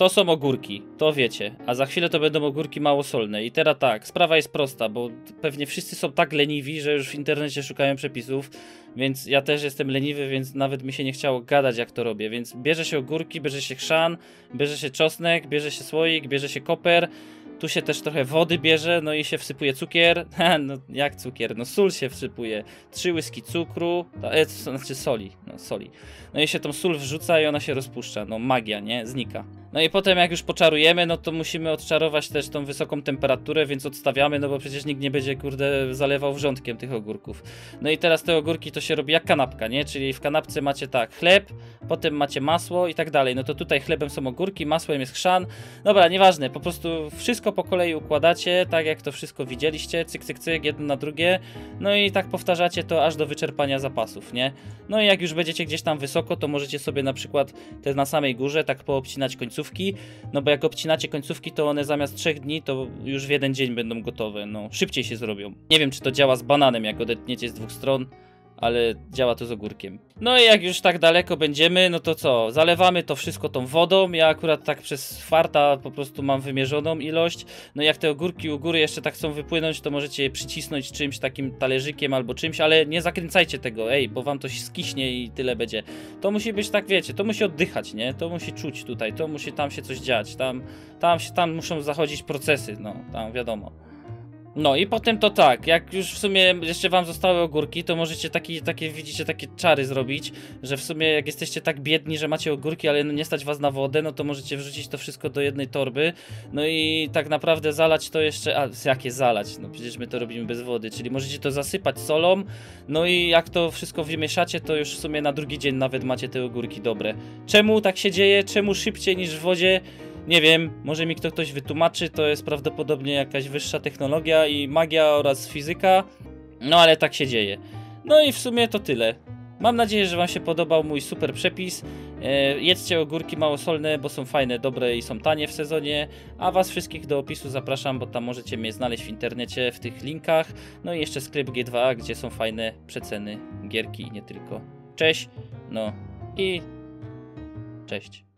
To są ogórki, to wiecie, a za chwilę to będą ogórki małosolne. I teraz tak, sprawa jest prosta, bo pewnie wszyscy są tak leniwi, że już w internecie szukają przepisów, więc ja też jestem leniwy, więc nawet mi się nie chciało gadać, jak to robię. Więc bierze się ogórki, bierze się chrzan, bierze się czosnek, bierze się słoik, bierze się koper, tu się też trochę wody bierze, no i się wsypuje cukier, no jak cukier, no sól się wsypuje, 3 łyski cukru, znaczy soli, no soli. No i się tą sól wrzuca i ona się rozpuszcza, no magia, nie, znika. No i potem jak już poczarujemy, no to musimy odczarować też tą wysoką temperaturę, więc odstawiamy, no bo przecież nikt nie będzie, kurde, zalewał wrzątkiem tych ogórków. No i teraz te ogórki to się robi jak kanapka, nie? Czyli w kanapce macie tak, chleb, potem macie masło i tak dalej. No to tutaj chlebem są ogórki, masłem jest chrzan. Dobra, nieważne, po prostu wszystko po kolei układacie, tak jak to wszystko widzieliście, cyk, cyk, cyk, jedno na drugie. No i tak powtarzacie to aż do wyczerpania zapasów, nie? No i jak już będziecie gdzieś tam wysoko, to możecie sobie na przykład te na samej górze tak poobcinać końcówki. No bo jak obcinacie końcówki, to one zamiast 3 dni, to już w 1 dzień będą gotowe, no szybciej się zrobią. Nie wiem, czy to działa z bananem, jak odetniecie z 2 stron, ale działa to z ogórkiem. No i jak już tak daleko będziemy, no to co? Zalewamy to wszystko tą wodą. Ja akurat tak przez farta po prostu mam wymierzoną ilość. No i jak te ogórki u góry jeszcze tak chcą wypłynąć, to możecie je przycisnąć czymś takim talerzykiem albo czymś, ale nie zakręcajcie tego, ej, bo wam to się skiśnie i tyle będzie. To musi być tak, wiecie, to musi oddychać, nie? To musi czuć tutaj, to musi tam się coś dziać, tam muszą zachodzić procesy, no, tam wiadomo. No i potem to tak, jak już w sumie jeszcze wam zostały ogórki, to możecie takie czary zrobić, że w sumie jak jesteście tak biedni, że macie ogórki, ale nie stać was na wodę, no to możecie wrzucić to wszystko do jednej torby, no i tak naprawdę zalać to jeszcze, a jakie zalać, no przecież my to robimy bez wody, czyli możecie to zasypać solą, no i jak to wszystko wymieszacie, to już w sumie na 2 dzień nawet macie te ogórki dobre. Czemu tak się dzieje, czemu szybciej niż w wodzie? Nie wiem, może mi ktoś wytłumaczy, to jest prawdopodobnie jakaś wyższa technologia i magia oraz fizyka, no ale tak się dzieje. No i w sumie to tyle. Mam nadzieję, że wam się podobał mój super przepis. Jedzcie ogórki małosolne, bo są fajne, dobre i są tanie w sezonie, a was wszystkich do opisu zapraszam, bo tam możecie mnie znaleźć w internecie, w tych linkach, no i jeszcze sklep G2A, gdzie są fajne przeceny, gierki i nie tylko. Cześć, no i cześć.